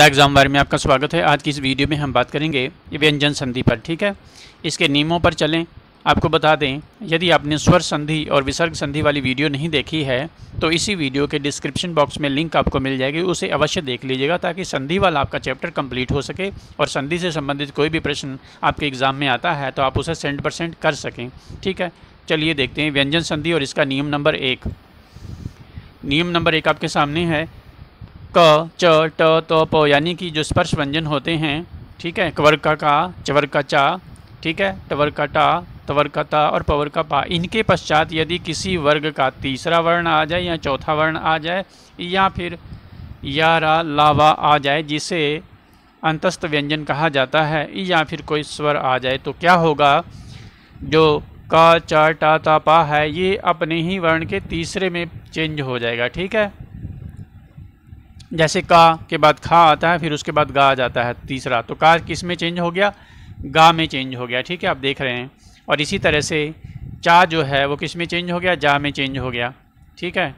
The exam बार में आपका स्वागत है। आज की इस वीडियो में हम बात करेंगे व्यंजन सन्धि पर, ठीक है। इसके नियमों पर चलें। आपको बता दें, यदि आपने स्वर सन्धि और विसर्ग सन्धि वाली वीडियो नहीं देखी है तो इसी वीडियो के डिस्क्रिप्शन बॉक्स में लिंक आपको मिल जाएगी, उसे अवश्य देख लीजिएगा ताकि सन्धि वाला आपका चैप्टर कंप्लीट हो सके और सन्धि से संबंधित कोई भी प्रश्न आपके एग्ज़ाम में आता है तो आप उसे 100% कर सकें, ठीक है। चलिए देखते हैं व्यंजन सन्धि और इसका नियम नंबर 1। नियम नंबर 1 आपके सामने है। क च ट त प, यानी कि जो स्पर्श व्यंजन होते हैं, ठीक है, कवर का चवर का चा, ठीक है, टवर का टा, तवर का ता और पवर का पा, इनके पश्चात यदि किसी वर्ग का तीसरा वर्ण आ जाए या चौथा वर्ण आ जाए या फिर यारा लावा आ जाए जिसे अंतस्थ व्यंजन कहा जाता है, या फिर कोई स्वर आ जाए तो क्या होगा। जो का चा टा ता पा है ये अपने ही वर्ण के तीसरे में चेंज हो जाएगा, ठीक है। जैसे का के बाद खा आता है, फिर उसके बाद गा आ जाता है तीसरा, तो का किस में चेंज हो गया, गा में चेंज हो गया, ठीक है, आप देख रहे हैं। और इसी तरह से चा जो है वो किस में चेंज हो गया, जा में चेंज हो गया, ठीक है।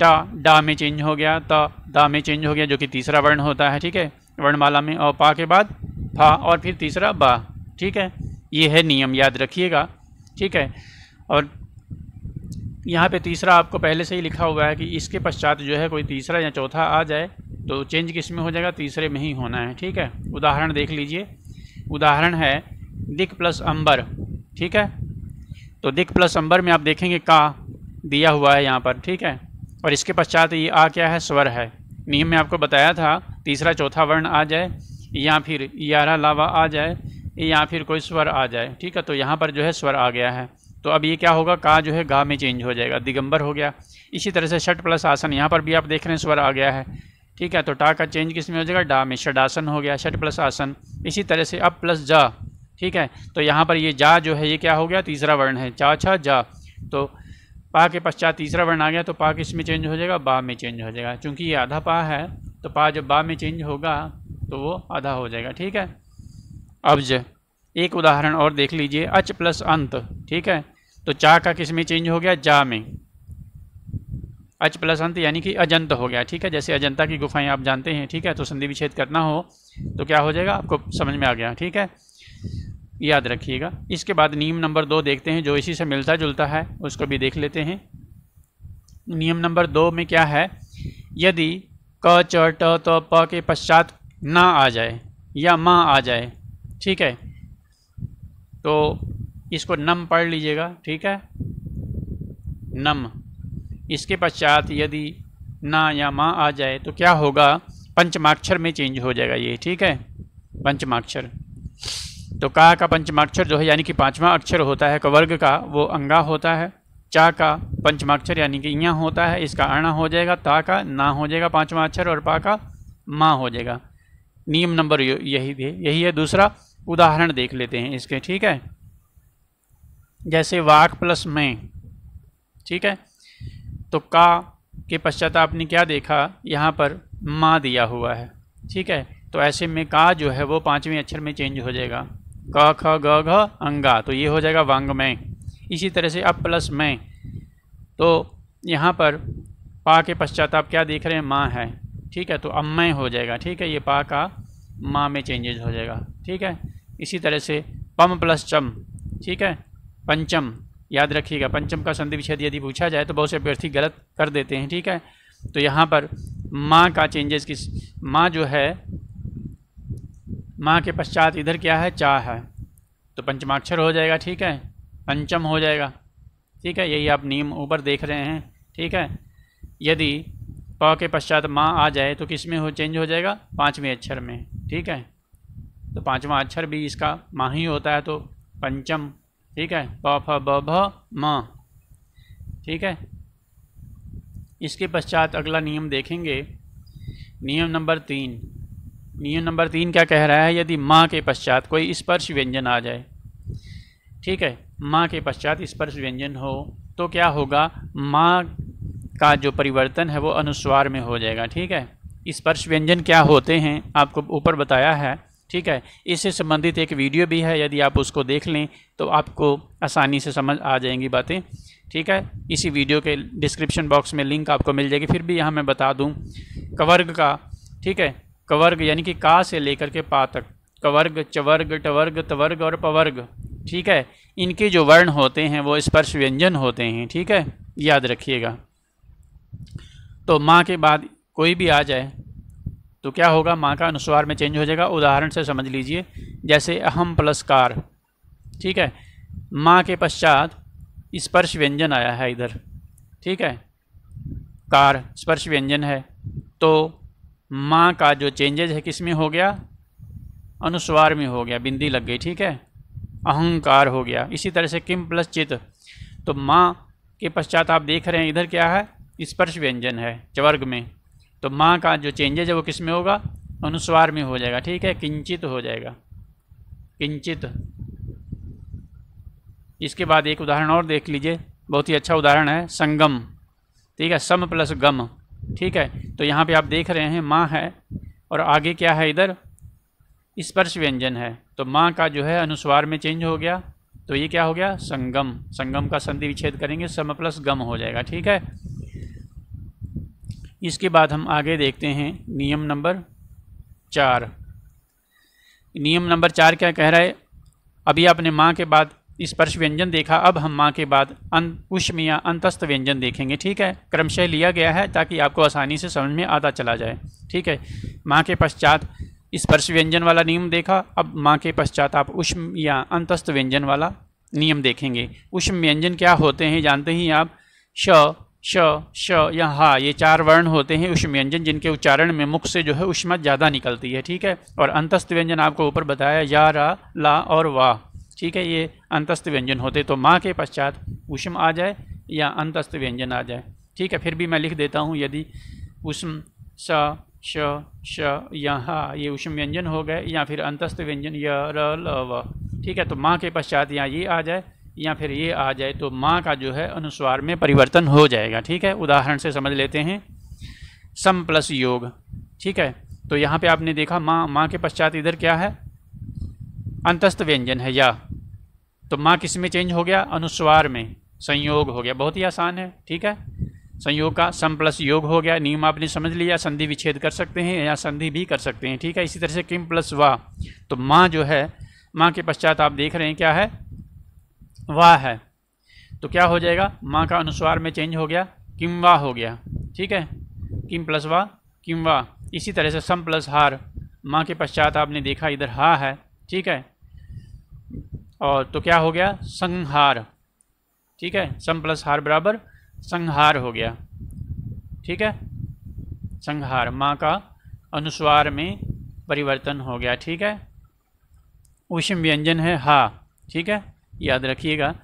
टा डा में चेंज हो गया, ता दा में चेंज हो गया जो कि तीसरा वर्ण होता है, ठीक है, वर्णमाला में। और पा के बाद फा और फिर तीसरा बा, ठीक है। ये है नियम, याद रखिएगा, ठीक है। और यहाँ पे तीसरा आपको पहले से ही लिखा हुआ है कि इसके पश्चात जो है कोई तीसरा या चौथा आ जाए तो चेंज किस में हो जाएगा, तीसरे में ही होना है, ठीक है। उदाहरण देख लीजिए। उदाहरण है दिक प्लस अंबर, ठीक है। तो दिक प्लस अंबर में आप देखेंगे का दिया हुआ है यहाँ पर, ठीक है, और इसके पश्चात ये आ क्या है, स्वर है। नियम में आपको बताया था तीसरा चौथा वर्ण आ जाए या फिर यारा लावा आ जाए या फिर कोई स्वर आ जाए, ठीक है। तो यहाँ पर जो है स्वर आ गया है, तो अब ये क्या होगा, का जो है गा में चेंज हो जाएगा, दिगंबर हो गया। इसी तरह से षट प्लस आसन, यहाँ पर भी आप देख रहे हैं स्वर आ गया है, ठीक है। तो टा का चेंज किस में हो जाएगा, डा में, षडासन हो गया, षट प्लस आसन। इसी तरह से अब प्लस जा, ठीक है। तो यहाँ पर ये जा जो है ये क्या हो गया, तीसरा वर्ण है, चा छा जा। तो पा के पश्चात तीसरा वर्ण आ गया तो पा किस में चेंज हो जाएगा, बा में चेंज हो जाएगा। चूँकि ये आधा पा है तो पा जब बा में चेंज होगा तो वो आधा हो जाएगा, ठीक है। अब जो एक उदाहरण और देख लीजिए, अच प्लस अंत, ठीक है। तो चा का किस में चेंज हो गया, जा में, अच प्लस अंत यानी कि अजंत हो गया, ठीक है। जैसे अजंता की गुफाएं आप जानते हैं, ठीक है। तो संधि विच्छेद करना हो तो क्या हो जाएगा, आपको समझ में आ गया, ठीक है, याद रखिएगा। इसके बाद नियम नंबर 2 देखते हैं जो इसी से मिलता जुलता है, उसको भी देख लेते हैं। नियम नंबर 2 में क्या है, यदि क च ट त प के पश्चात ना आ जाए या माँ आ जाए, ठीक है, तो इसको नम पढ़ लीजिएगा, ठीक है, नम। इसके पश्चात यदि ना या माँ आ जाए तो क्या होगा, पंचमाक्षर में चेंज हो जाएगा ये, ठीक है, पंचमाक्षर। तो का पंचमाक्षर जो है यानी कि पांचवा अक्षर होता है कवर्ग का, वो अंगा होता है। चा का पंचमाक्षर यानी कि इया होता है, इसका अणा हो जाएगा। ता का ना हो जाएगा पांचवा अक्षर, और पा का माँ हो जाएगा। नियम नंबर यही है। दूसरा उदाहरण देख लेते हैं इसके, ठीक है। जैसे वाक प्लस में, ठीक है, तो का के पश्चात आपने क्या देखा, यहाँ पर माँ दिया हुआ है, ठीक है। तो ऐसे में का जो है वो पांचवें अक्षर में चेंज हो जाएगा, क ख ग घ अंगा, तो ये हो जाएगा वांगमय। इसी तरह से अब प्लस में, तो यहाँ पर पा के पश्चात आप क्या देख रहे हैं, माँ है, ठीक है, तो अम्मय हो जाएगा, ठीक है, ये पा का माँ में चेंजेज हो जाएगा, ठीक है। इसी तरह से पम प्लस चम, ठीक है, पंचम, याद रखिएगा। पंचम का संधि विच्छेद यदि पूछा जाए तो बहुत से अभ्यर्थी गलत कर देते हैं, ठीक है। तो यहाँ पर माँ का चेंजेस किस, माँ जो है, माँ के पश्चात इधर क्या है, चा है, तो पंचमाक्षर हो जाएगा, ठीक है, पंचम हो जाएगा, ठीक है। यही आप नियम ऊपर देख रहे हैं, ठीक है। यदि प के पश्चात माँ आ जाए तो किस में हो चेंज हो जाएगा, पाँचवें अक्षर में, ठीक है। तो पाँचवा अक्षर भी इसका माँ ही होता है, तो पंचम, ठीक है, प फ ब भ म, ठीक है। इसके पश्चात अगला नियम देखेंगे, नियम नंबर 3। नियम नंबर 3 क्या कह रहा है, यदि माँ के पश्चात कोई स्पर्श व्यंजन आ जाए, ठीक है, माँ के पश्चात स्पर्श व्यंजन हो तो क्या होगा, माँ का जो परिवर्तन है वो अनुस्वार में हो जाएगा, ठीक है। स्पर्श व्यंजन क्या होते हैं आपको ऊपर बताया है, ठीक है। इससे संबंधित एक वीडियो भी है, यदि आप उसको देख लें तो आपको आसानी से समझ आ जाएंगी बातें, ठीक है। इसी वीडियो के डिस्क्रिप्शन बॉक्स में लिंक आपको मिल जाएगी। फिर भी यहाँ मैं बता दूँ, कवर्ग का, ठीक है, कवर्ग यानी कि का से लेकर के पा तक, कवर्ग, चवर्ग, टवर्ग, तवर्ग और पवर्ग, ठीक है। इनके जो वर्ण होते हैं वो स्पर्श व्यंजन होते हैं, ठीक है, याद रखिएगा। तो माँ के बाद कोई भी आ जाए तो क्या होगा, माँ का अनुस्वार में चेंज हो जाएगा। उदाहरण से समझ लीजिए, जैसे अहम प्लस कार, ठीक है, माँ के पश्चात स्पर्श व्यंजन आया है इधर, ठीक है, कार स्पर्श व्यंजन है। तो माँ का जो चेंजेज है किस में हो गया, अनुस्वार में हो गया, बिंदी लग गई, ठीक है, अहंकार हो गया। इसी तरह से किम प्लस चित, तो माँ के पश्चात आप देख रहे हैं इधर क्या है, स्पर्श व्यंजन है चवर्ग में। तो माँ का जो चेंजेज है वो किस में होगा, अनुस्वार में हो जाएगा, ठीक है, किंचित हो जाएगा, किंचित। इसके बाद एक उदाहरण और देख लीजिए, बहुत ही अच्छा उदाहरण है, संगम, ठीक है, सम प्लस गम, ठीक है। तो यहाँ पे आप देख रहे हैं माँ है और आगे क्या है, इधर स्पर्श व्यंजन है। तो माँ का जो है अनुस्वार में चेंज हो गया, तो ये क्या हो गया, संगम। संगम का संधि विच्छेद करेंगे, सम प्लस गम हो जाएगा, ठीक है। इसके बाद हम आगे देखते हैं नियम नंबर 4। नियम नंबर 4 क्या कह रहा है, अभी आपने माँ के बाद स्पर्श व्यंजन देखा, अब हम माँ के बाद उष्म या अंतस्थ व्यंजन देखेंगे, ठीक है। क्रमशः लिया गया है ताकि आपको आसानी से समझ में आता चला जाए, ठीक है। माँ के पश्चात स्पर्श व्यंजन वाला नियम देखा, अब माँ के पश्चात आप उष्म या अंतस्थ व्यंजन वाला नियम देखेंगे। उष्म व्यंजन क्या होते हैं जानते ही आप, श, श, श या हा, ये 4 वर्ण होते हैं उष्म व्यंजन, जिनके उच्चारण में मुख से जो है उष्मा ज़्यादा निकलती है, ठीक है। और अंतस्थ व्यंजन आपको ऊपर बताया, या, रा, ला और वाह, ठीक है, ये अंतस्थ व्यंजन होते। तो माँ के पश्चात उष्म आ जाए या अंतस्थ व्यंजन आ जाए, ठीक है। फिर भी मैं लिख देता हूँ, यदि उष्म सा श श या हा, ये उष्म व्यंजन हो गए, या फिर अंतस्थ व्यंजन या र ल व, ठीक है। तो माँ के पश्चात या ये आ जाए या फिर ये आ जाए तो माँ का जो है अनुस्वार में परिवर्तन हो जाएगा, ठीक है। उदाहरण से समझ लेते हैं, सम प्लस योग, ठीक है। तो यहाँ पे आपने देखा माँ, माँ के पश्चात इधर क्या है, अंतस्थ व्यंजन है या, तो माँ किस में चेंज हो गया, अनुस्वार में, संयोग हो गया। बहुत ही आसान है, ठीक है, संयोग का सम प्लस योग हो गया। नियम आपने समझ लिया, संधि विच्छेद कर सकते हैं या संधि भी कर सकते हैं, ठीक है। इसी तरह से किम प्लस वाह, तो माँ जो है, माँ के पश्चात आप देख रहे हैं क्या है, वाह है, तो क्या हो जाएगा, माँ का अनुस्वार में चेंज हो गया, किम वाह हो गया, ठीक है, किम प्लस वाह, किम वाह। इसी तरह से सम प्लस हार, माँ के पश्चात आपने देखा इधर हा है, ठीक है, और तो क्या हो गया, संहार, ठीक है, सम प्लस हार बराबर संहार हो गया, ठीक है, संहार। माँ का अनुस्वार में परिवर्तन हो गया, ठीक है। उष्म व्यंजन है हा, ठीक है, याद रखिएगा।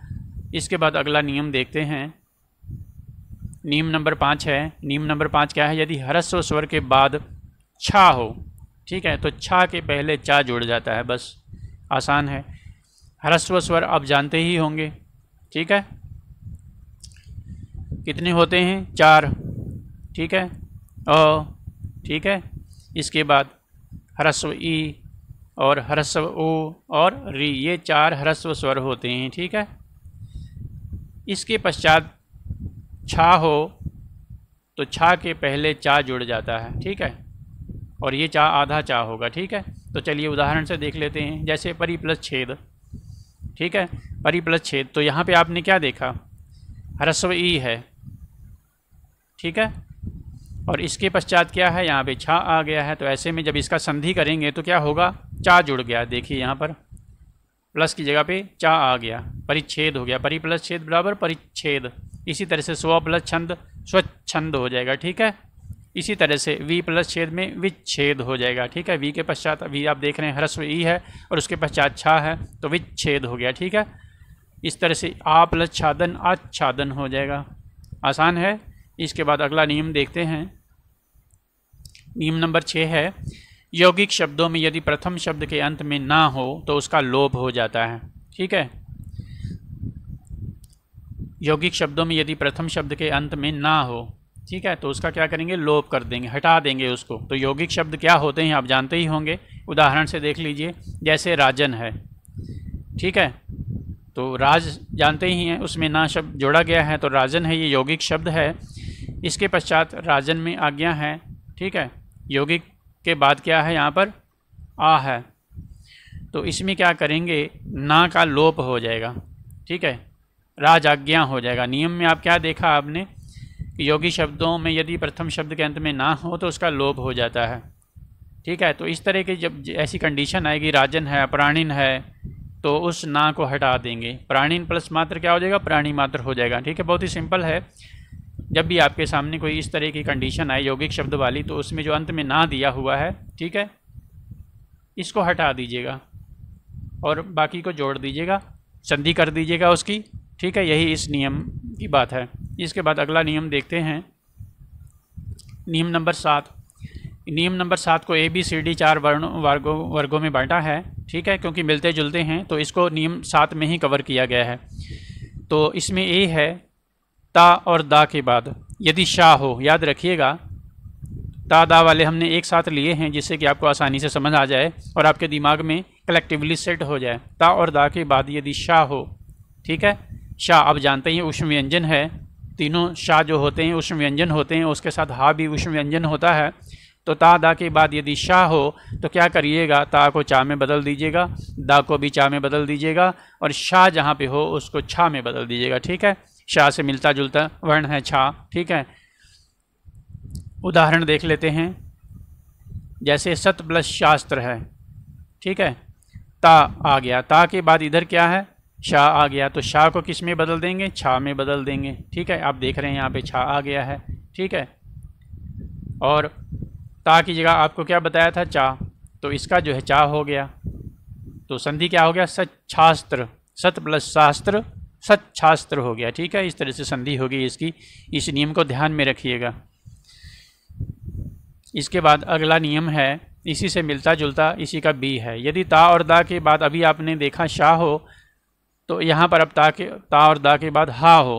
इसके बाद अगला नियम देखते हैं, नियम नंबर 5 है। नियम नंबर 5 क्या है, यदि ह्रस्व स्वर के बाद छा हो, ठीक है, तो छा के पहले चा जुड़ जाता है, बस, आसान है। ह्रस्व स्वर आप जानते ही होंगे, ठीक है, कितने होते हैं, 4, ठीक है, अ, ठीक है। इसके बाद ह्रस्व ई और ह्रस्व ओ और री, ये 4 ह्रस्व स्वर होते हैं, ठीक है। इसके पश्चात छा हो तो छा के पहले चा जुड़ जाता है, ठीक है, और ये चा आधा चा होगा, ठीक है। तो चलिए उदाहरण से देख लेते हैं, जैसे परि प्लस छेद, ठीक है, परि प्लस छेद। तो यहाँ पे आपने क्या देखा, ह्रस्व ई है, ठीक है, और इसके पश्चात क्या है, यहाँ पे छा आ गया है। तो ऐसे में जब इसका संधि करेंगे तो क्या होगा, चा जुड़ गया, देखिए यहाँ पर प्लस की जगह पे चा आ गया, परिच्छेद हो गया, परि प्लस छेद बराबर परिच्छेद। इसी तरह से स्व प्लस छंद, स्वच्छंद हो जाएगा, ठीक है। इसी तरह से वी प्लस छेद में विच्छेद हो जाएगा, ठीक है। वी के पश्चात वी आप देख रहे हैं ह्रस्व ई है और उसके पश्चात छा है, तो विच्छेद हो गया, ठीक है। इस तरह से आ प्लस छादन आच्छादन हो जाएगा, आसान है। इसके बाद अगला नियम देखते हैं, नियम नंबर 6 है, यौगिक शब्दों में यदि प्रथम शब्द के अंत में ना हो तो उसका लोप हो जाता है, ठीक है। यौगिक शब्दों में यदि प्रथम शब्द के अंत में ना हो, ठीक है, तो उसका क्या करेंगे, लोप कर देंगे, हटा देंगे उसको। तो यौगिक शब्द क्या होते हैं आप जानते ही होंगे, उदाहरण से देख लीजिए, जैसे राजन है, ठीक है, तो राज जानते ही हैं, उसमें ना शब्द जोड़ा गया है, तो राजन है, ये यौगिक शब्द है। इसके पश्चात राजन में आज्ञा है, ठीक है, यौगिक के बाद क्या है यहाँ पर आ है, तो इसमें क्या करेंगे ना का लोप हो जाएगा, ठीक है, राजाज्ञा हो जाएगा। नियम में आप क्या देखा आपने कि योगी शब्दों में यदि प्रथम शब्द के अंत में ना हो तो उसका लोप हो जाता है, ठीक है। तो इस तरह की जब ऐसी कंडीशन आएगी राजन है प्राणीन है तो उस ना को हटा देंगे, प्राणीन प्लस मात्र क्या हो जाएगा प्राणी मात्र हो जाएगा, ठीक है। बहुत ही सिंपल है। जब भी आपके सामने कोई इस तरह की कंडीशन आए यौगिक शब्द वाली तो उसमें जो अंत में ना दिया हुआ है, ठीक है, इसको हटा दीजिएगा और बाकी को जोड़ दीजिएगा, संधि कर दीजिएगा उसकी, ठीक है। यही इस नियम की बात है। इसके बाद अगला नियम देखते हैं, नियम नंबर 7। नियम नंबर 7 को ABCD 4 वर्गों में बांटा है, ठीक है, क्योंकि मिलते जुलते हैं तो इसको नियम 7 में ही कवर किया गया है। तो इसमें ए है ता और दा के बाद यदि शाह हो, याद रखिएगा ता दा वाले हमने एक साथ लिए हैं जिससे कि आपको आसानी से समझ आ जाए और आपके दिमाग में कलेक्टिवली सेट हो जाए। ता और दा के बाद यदि शाह हो, ठीक है, शाह आप जानते हैं उष्म व्यंजन है, तीनों शाह जो होते हैं उष्म व्यंजन होते हैं, उसके साथ हा भी उष्म व्यंजन होता है। तो ता दा के बाद यदि शाह हो तो क्या करिएगा, ता को चा में बदल दीजिएगा, दा को भी चा में बदल दीजिएगा और शाह जहाँ पे हो उसको छा में बदल दीजिएगा, ठीक है। शाह से मिलता जुलता वर्ण है छा, ठीक है। उदाहरण देख लेते हैं, जैसे सत प्लस शास्त्र है, ठीक है, ता आ गया, ता के बाद इधर क्या है शाह आ गया, तो शाह को किस में बदल देंगे छा में बदल देंगे, ठीक है। आप देख रहे हैं यहाँ पे छा आ गया है, ठीक है, और ता की जगह आपको क्या बताया था चा, तो इसका जो है चा हो गया। तो संधि क्या हो गया सच्छास्त्र, सत प्लस शास्त्र सच्छास्त्र हो गया, ठीक है। इस तरह से संधि होगी इसकी, इस नियम को ध्यान में रखिएगा। इसके बाद अगला नियम है इसी से मिलता जुलता, इसी का बी है। यदि ता और दा के बाद अभी आपने देखा शाह हो तो यहाँ पर अब ता और दा के बाद हा हो,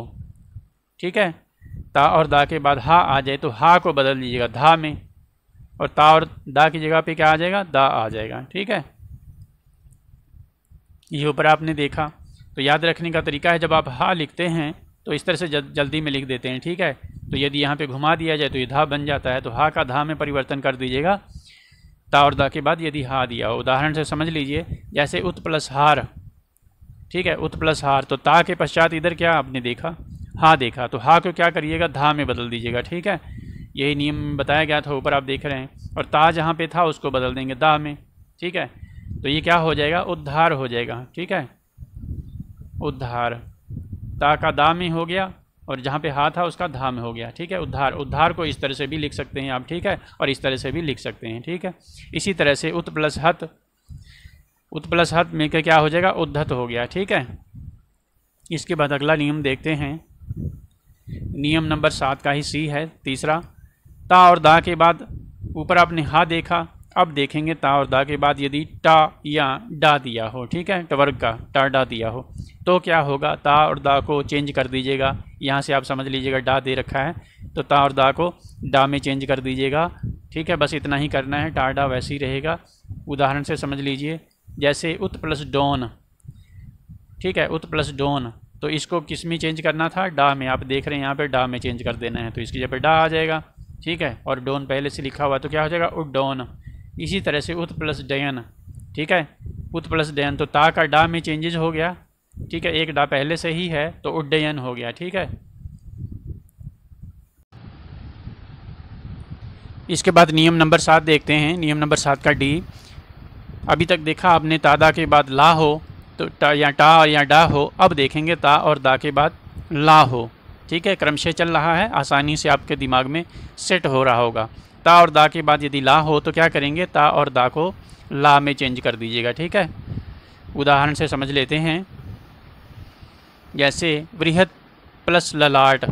ठीक है, ता और दा के बाद हा आ जाए तो हा को बदल लीजिएगा धा में और ता और दा की जगह पे क्या आ जाएगा दा आ जाएगा, ठीक है। ये ऊपर आपने देखा। तो याद रखने का तरीका है जब आप हा लिखते हैं तो इस तरह से जल्दी में लिख देते हैं, ठीक है। तो यदि यहाँ पे घुमा दिया जाए तो ये धा बन जाता है, तो हा का धा में परिवर्तन कर दीजिएगा, ता और दा के बाद यदि हा दिया हो। उदाहरण से समझ लीजिए, जैसे उत प्लस हार, ठीक है, उत प्लस हार, तो ता के पश्चात इधर क्या आपने देखा हा देखा, तो हा को क्या करिएगा धा में बदल दीजिएगा, ठीक है। यही नियम बताया गया था ऊपर आप देख रहे हैं। और ता जहाँ पे था उसको बदल देंगे दा में, ठीक है, तो ये क्या हो जाएगा उद्धार हो जाएगा, ठीक है, उद्धार, ता का दा में हो गया और जहाँ पे हा था उसका धा में हो गया, ठीक है, उद्धार। उद्धार को इस तरह से भी लिख सकते हैं आप, ठीक है, और इस तरह से भी लिख सकते हैं, ठीक है। इसी तरह से उत प्लस हत, उत प्लस हत मिलकर क्या हो जाएगा उद्धत हो गया, ठीक है। इसके बाद अगला नियम देखते हैं, नियम नंबर 7 का ही सी है, तीसरा। ता और दा के बाद ऊपर आपने हा देखा, अब देखेंगे ता और दा के बाद यदि टा या डा दिया हो, ठीक है, टवर्ग का टा डा दिया हो तो क्या होगा, ता और दा को चेंज कर दीजिएगा, यहाँ से आप समझ लीजिएगा डा दे रखा है तो ता और दा को डा में चेंज कर दीजिएगा, ठीक है, बस इतना ही करना है, टा डा वैसे ही रहेगा। उदाहरण से समझ लीजिए, जैसे उत प्लस डोन, ठीक है, उत प्लस डोन, तो इसको किस में चेंज करना था डा में, आप देख रहे हैं यहाँ पे डा में चेंज कर देना है, तो इसकी जगह पे डा आ जाएगा, ठीक है, और डोन पहले से लिखा हुआ तो क्या हो जाएगा उडोन। इसी तरह से उत प्लस डयन, ठीक है, उत प्लस डयन, तो ता का डा में चेंजेज हो गया, ठीक है, एक डा पहले से ही है तो उड्डयन हो गया, ठीक है। इसके बाद नियम नंबर 7 देखते हैं, नियम नंबर 7 का डी। अभी तक देखा आपने तादा के बाद ला हो तो टा या डा हो, अब देखेंगे ता और दा के बाद ला हो, ठीक है, क्रमशः चल रहा है, आसानी से आपके दिमाग में सेट हो रहा होगा। ता और दा के बाद यदि ला हो तो क्या करेंगे ता और दा को ला में चेंज कर दीजिएगा, ठीक है। उदाहरण से समझ लेते हैं, जैसे वृहत प्लस ललाट,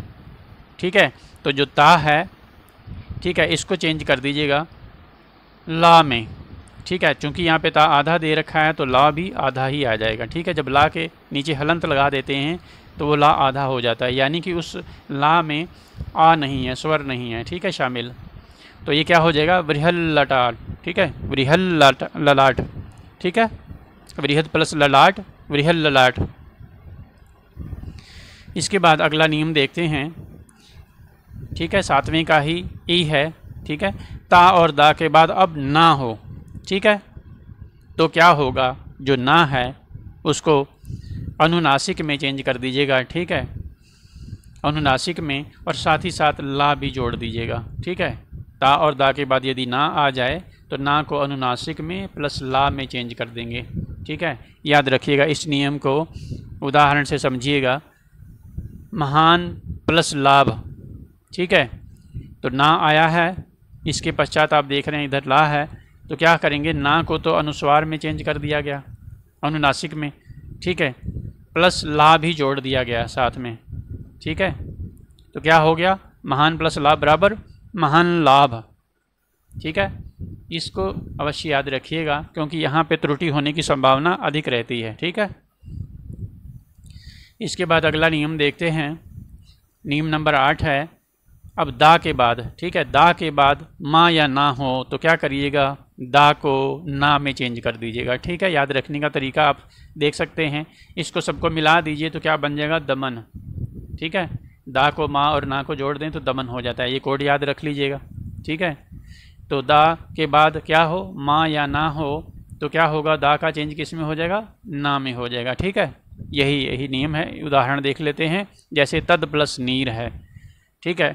ठीक है, तो जो ता है, ठीक है, इसको चेंज कर दीजिएगा ला में, ठीक है, क्योंकि यहाँ पे ता आधा दे रखा है तो ला भी आधा ही आ जाएगा, ठीक है। जब ला के नीचे हलंत लगा देते हैं तो वो ला आधा हो जाता है, यानी कि उस ला में आ नहीं है, स्वर नहीं है, ठीक है, शामिल। तो ये क्या हो जाएगा वृहल ललाट, ठीक है, वृहल ललाट, ठीक है, वृहद प्लस ललाट, वृहल ललाट। इसके बाद अगला नियम देखते हैं, ठीक है, 7वें का ही ई है, ठीक है, ता और दा के बाद अब ना हो, ठीक है। तो क्या होगा, जो ना है उसको अनुनासिक में चेंज कर दीजिएगा, ठीक है, अनुनासिक में, और साथ ही साथ ला भी जोड़ दीजिएगा, ठीक है। ता और दा के बाद यदि ना आ जाए तो ना को अनुनासिक में प्लस ला में चेंज कर देंगे, ठीक है। याद रखिएगा इस नियम को, उदाहरण से समझिएगा, महान प्लस लाभ, ठीक है। तो ना आया है, इसके पश्चात आप देख रहे हैं इधर ला है, तो क्या करेंगे, ना को तो अनुस्वार में चेंज कर दिया गया अनुनासिक में, ठीक है, प्लस ला भी जोड़ दिया गया साथ में, ठीक है। तो क्या हो गया, महान प्लस लाभ बराबर महान लाभ, ठीक है। इसको अवश्य याद रखिएगा क्योंकि यहाँ पे त्रुटि होने की संभावना अधिक रहती है, ठीक है। इसके बाद अगला नियम देखते हैं, नियम नंबर 8 है। अब दा के बाद, ठीक है, दा के बाद माँ या ना हो तो क्या करिएगा, दा को ना में चेंज कर दीजिएगा, ठीक है। याद रखने का तरीका आप देख सकते हैं, इसको सबको मिला दीजिए तो क्या बन जाएगा, दमन, ठीक है। दा को माँ और ना को जोड़ दें तो दमन हो जाता है, ये कोड याद रख लीजिएगा, ठीक है। तो दा के बाद क्या हो, माँ या ना हो, तो क्या होगा, दा का चेंज किस में हो जाएगा, ना में हो जाएगा, ठीक है। यही नियम है। उदाहरण देख लेते हैं, जैसे तद प्लस नीर है, ठीक है।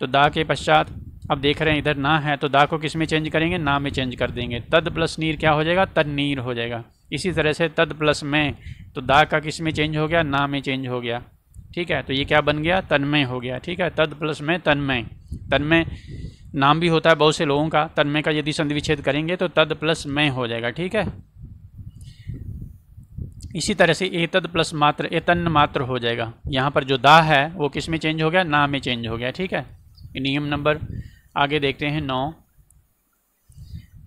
तो दा के पश्चात अब देख रहे हैं इधर ना है, तो दा को किस में चेंज करेंगे, ना में चेंज कर देंगे। तद प्लस नीर क्या हो जाएगा, तन्नीर हो जाएगा। इसी तरह से तद प्लस में, तो दा का किस में चेंज हो गया, ना में चेंज हो गया, ठीक है। तो ये क्या बन गया, तन्मय हो गया, ठीक है। तद प्लस में तन्मय, तन्मय नाम भी होता है बहुत से लोगों का, तन्मय का यदि संधि विच्छेद करेंगे तो तद प्लस में हो जाएगा, ठीक है। इसी तरह से ए तद प्लस मात्र, ए तन्न मात्र हो जाएगा। यहाँ पर जो दा है वो किस में चेंज हो गया, ना में चेंज हो गया, ठीक है। नियम नंबर आगे देखते हैं 9,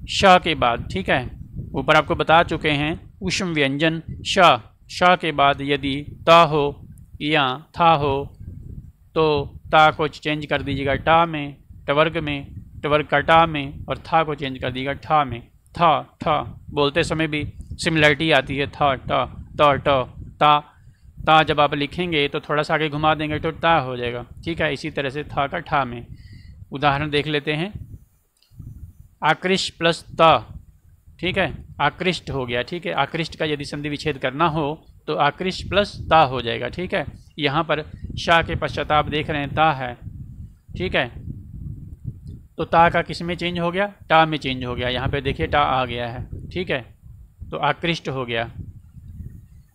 श के बाद, ठीक है, ऊपर आपको बता चुके हैं ऊष्म व्यंजन श के बाद यदि ता हो या था हो तो ता को चेंज कर दीजिएगा टा में, टवर्ग में, टवर्ग का टा में, और था को चेंज कर दीजिएगा ठा में। था बोलते समय भी सिमिलरिटी आती है, था टा ता ट ता, ता जब आप लिखेंगे तो थोड़ा सा आगे घुमा देंगे तो ता हो जाएगा, ठीक है। इसी तरह से था का ठा में। उदाहरण देख लेते हैं, आकृष्ट प्लस ता, ठीक है, आकृष्ट हो गया, ठीक है। आकृष्ट का यदि संधि विच्छेद करना हो तो आकृष्ट प्लस ता हो जाएगा, ठीक है। यहाँ पर शाह के पश्चात आप देख रहे हैं ता है, ठीक है, तो ता का किस में चेंज हो गया, टा में चेंज हो गया। यहाँ पे देखिए टा आ गया है, ठीक है, तो आकृष्ट हो गया।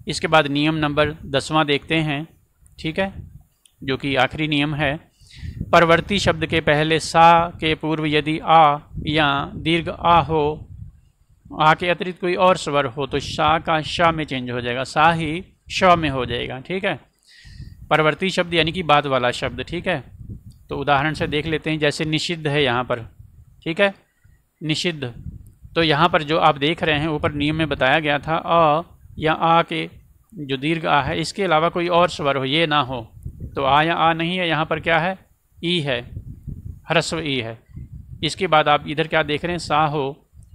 इसके बाद नियम नंबर 10वां देखते हैं, ठीक है, जो कि आखिरी नियम है। परवर्ती शब्द के पहले सा के पूर्व यदि आ या दीर्घ आ हो, आ के अतिरिक्त कोई और स्वर हो तो सा का शा में चेंज हो जाएगा, सा ही श में हो जाएगा, ठीक है। परवर्ती शब्द यानी कि बाद वाला शब्द, ठीक है। तो उदाहरण से देख लेते हैं, जैसे निषिद्ध है यहाँ पर, ठीक है, निषिद्ध, तो यहाँ पर जो आप देख रहे हैं ऊपर नियम में बताया गया था, अ या आ के जो दीर्घ आ है इसके अलावा कोई और स्वर हो, ये ना हो, तो आ या आ नहीं है, यहाँ पर क्या है, ई है, ह्रस्व ई है। इसके बाद आप इधर क्या देख रहे हैं, सा हो,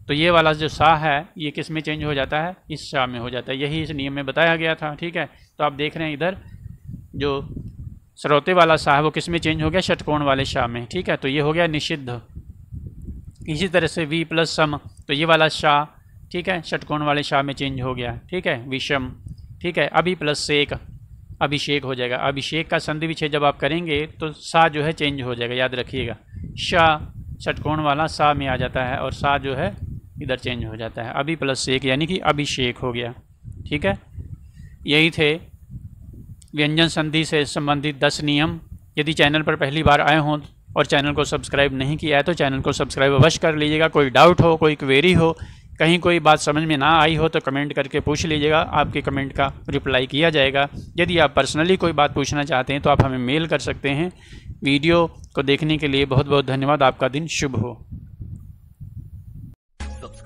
तो ये वाला जो सा है ये किस में चेंज हो जाता है, इस सा में हो जाता है, यही इस नियम में बताया गया था, ठीक है। तो आप देख रहे हैं इधर जो स्रोते वाला सा है वो किस में चेंज हो गया, षटकोण वाले शाह में, ठीक है, तो ये हो गया निषिद्ध। इसी तरह से वी प्लस सम, तो ये वाला शाह, ठीक है, षटकोण वाले शाह में चेंज हो गया, ठीक है, विषम, ठीक है। अभी प्लस सेक, अभिषेक हो जाएगा। अभिषेक का संधि विच्छेद जब आप करेंगे तो सा जो है चेंज हो जाएगा, याद रखिएगा, शाह षटकोण वाला सा में आ जाता है और सा जो है इधर चेंज हो जाता है। अभी प्लस सेक यानी कि अभिषेक हो गया, ठीक है। यही थे व्यंजन संधि से संबंधित 10 नियम। यदि चैनल पर पहली बार आए हों और चैनल को सब्सक्राइब नहीं किया है तो चैनल को सब्सक्राइब अवश्य कर लीजिएगा। कोई डाउट हो, कोई क्वेरी हो, कहीं कोई बात समझ में ना आई हो तो कमेंट करके पूछ लीजिएगा, आपके कमेंट का रिप्लाई किया जाएगा। यदि आप पर्सनली कोई बात पूछना चाहते हैं तो आप हमें मेल कर सकते हैं। वीडियो को देखने के लिए बहुत बहुत धन्यवाद। आपका दिन शुभ हो।